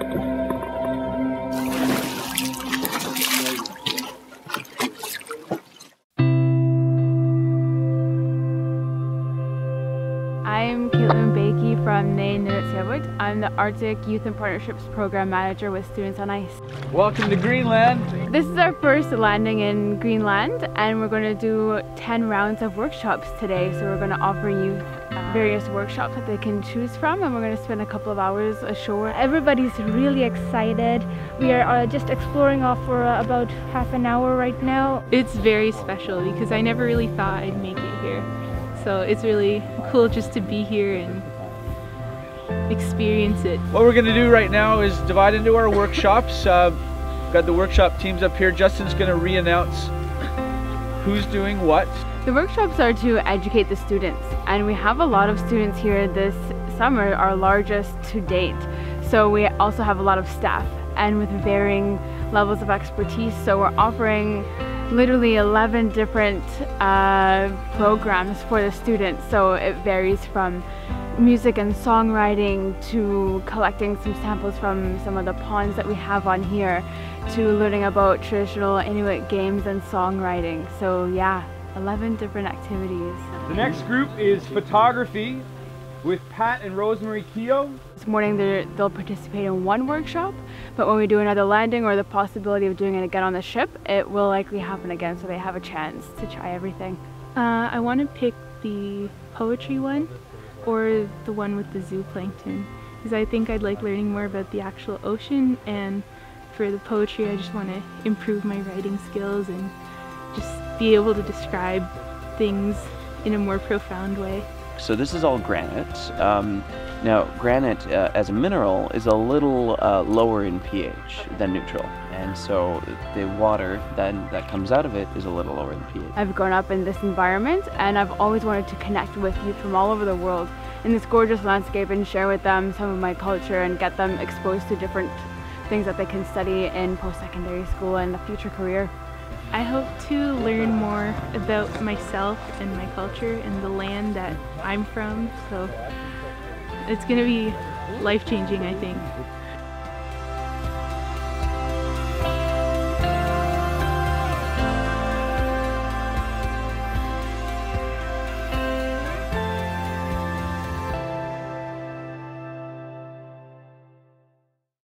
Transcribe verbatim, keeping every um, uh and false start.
I'm Caitlin Bakey from Nain, Nunavut. I'm the Arctic Youth and Partnerships Program Manager with Students on Ice. Welcome to Greenland! This is our first landing in Greenland, and we're going to do ten rounds of workshops today. So we're going to offer youth various workshops that they can choose from, and we're going to spend a couple of hours ashore. Everybody's really excited. We are uh, just exploring off for uh, about half an hour right now. It's very special because I never really thought I'd make it here. So it's really cool just to be here and experience it. What we're going to do right now is divide into our workshops. Uh, we've got the workshop teams up here. Justin's going to re-announce who's doing what. The workshops are to educate the students, and we have a lot of students here this summer, our largest to date. So we also have a lot of staff and with varying levels of expertise. So we're offering literally eleven different uh, programs for the students, so it varies from music and songwriting to collecting some samples from some of the ponds that we have on here to learning about traditional Inuit games and songwriting. So yeah, eleven different activities. The next group is photography with Pat and Rosemary Keogh. This morning they'll participate in one workshop, but when we do another landing or the possibility of doing it again on the ship, it will likely happen again, so they have a chance to try everything. Uh, I want to pick the poetry one or the one with the zooplankton, because I think I'd like learning more about the actual ocean, and for the poetry I just want to improve my writing skills and just be able to describe things in a more profound way. So this is all granite. Um, now granite uh, as a mineral is a little uh, lower in pH than neutral, and so the water then that comes out of it is a little lower in pH. I've grown up in this environment, and I've always wanted to connect with youth from all over the world in this gorgeous landscape and share with them some of my culture and get them exposed to different things that they can study in post-secondary school and a future career. I hope to learn more about myself and my culture and the land that I'm from, so it's going to be life-changing, I think.